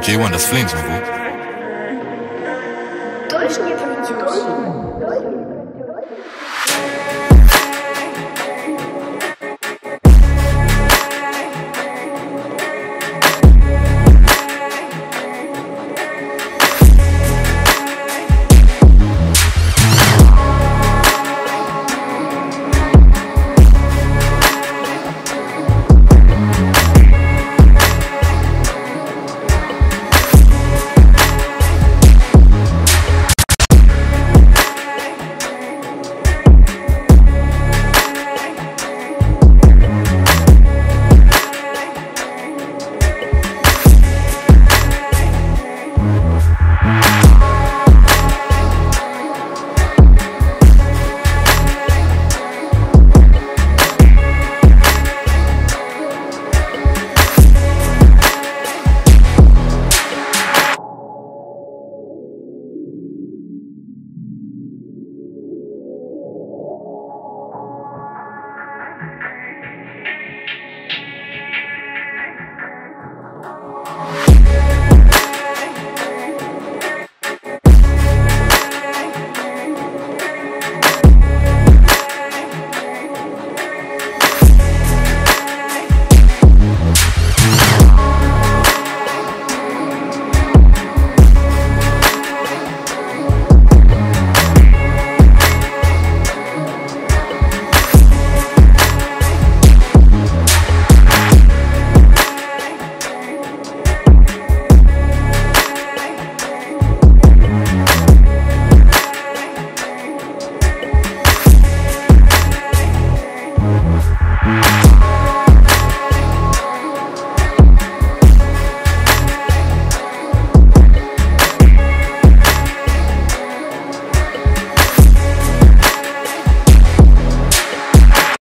J1 das Flings, mein Gut.